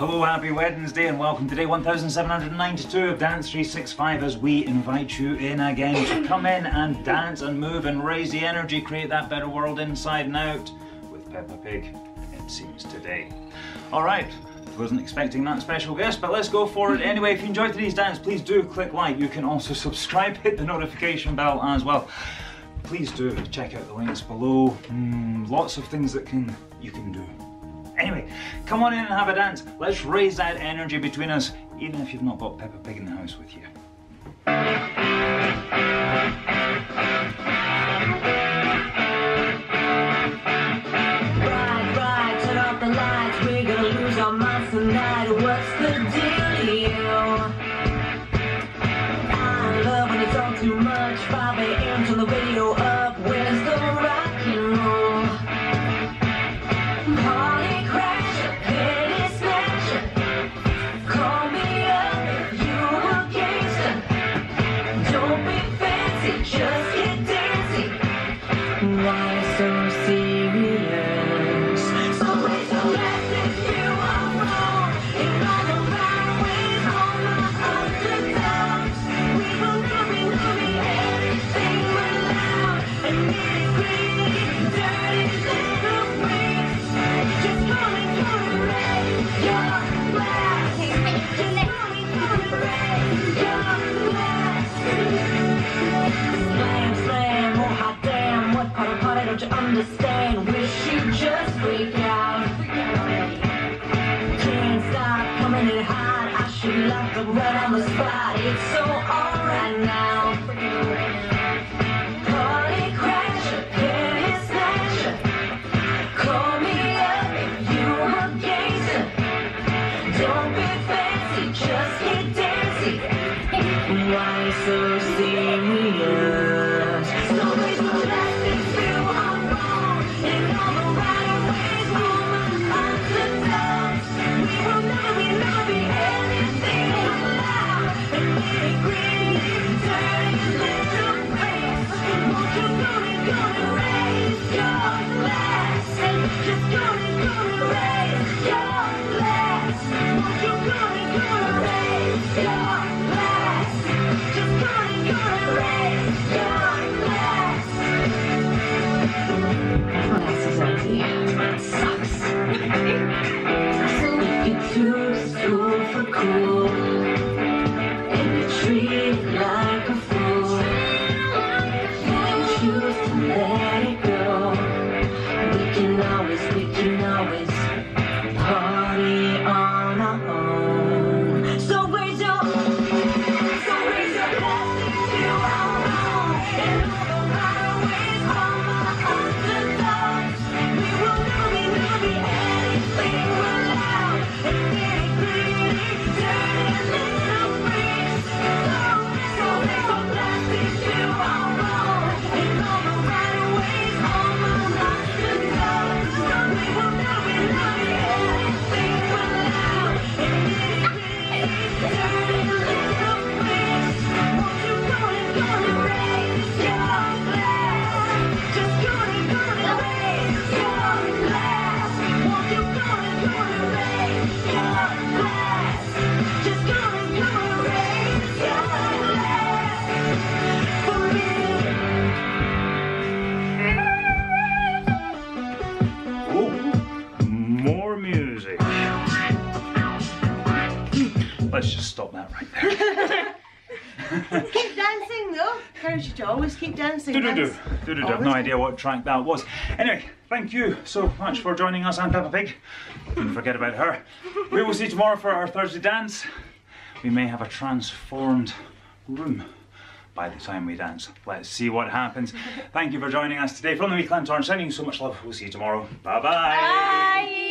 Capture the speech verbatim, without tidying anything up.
Hello, happy Wednesday and welcome to day one thousand seven hundred ninety-two of Dance three sixty-five as we invite you in again to come in and dance and move and raise the energy, create that better world inside and out with Peppa Pig, it seems today. All right. Wasn't expecting that special guest, but let's go for it anyway. If you enjoyed today's dance, please do click like. You can also subscribe, hit the notification bell as well. Please do check out the links below. Mm, lots of things that can you can do. Anyway, come on in and have a dance. Let's raise that energy between us, even if you've not got Peppa Pig in the house with you. Right, right, turn off the lights. We're gonna lose our minds tonight. What's the deal? I love when it's all too much. five A M turn the radio up. Where's the rock and roll? Party crasher, penny snatcher. Call me up if you a gangster. Don't be fancy, just get dancy. Why so serious? So wait till less if you are wrong. If I don't find a way on my own results, we will not be loving everything we're loud. And nitty gritty, dirty little bricks. Just come and come and raise your glass. Just come and come and raise your glass. Slam, slam, oh hot damn. What part of party don't you understand? Wish you'd just freak out. Can't stop coming in hot. I should lock up right on the spot. It's so alright now. Party crasher, penny snatcher. Call me up if you a gangster. Don't be fancy, just get dancy. Why so serious? So please don't let me feel I'm wrong. In all the right ways, all my underdogs. We will never be loving anything we're loud. And nitty gritty, dirty little bricks. Won't you come and come and raise your glass? Just come and come and raise your glass. Won't you come and come and raise your glass? Just come and come and raise your glass. Glass is empty. Sucks. So you're too school for cool, and you treat like a fool. You choose to let it go. We can always, we can always party on our own. So raise your, so raise your glass if you are wrong. In all the right ways, all my underdogs. We will know we will be anything we're loud. And nitty gritty, dirty little freaks. So, so raise your glass if you are wrong. In all the right ways, all my underdogs. We will know we will be anything we're loud. And nitty gritty, dirty little freaks. Won't you go and go and raise your glass? Just go and go and raise your glass. Won't you go and go and raise your glass? Just go and go and raise your glass for me. Oh, more music. Let's just stop that right there. Keep dancing though. Encourage you to always keep dancing. Do do do. That's- Do do do. I've no idea what track that was. Anyway, thank you so much for joining us. I'm Peppa Pig. Didn't forget about her. We will see you tomorrow for our Thursday dance. We may have a transformed room by the time we dance. Let's see what happens. Thank you for joining us today from the Wee Clan Torrance. Sending you so much love. We'll see you tomorrow. Bye bye. Bye.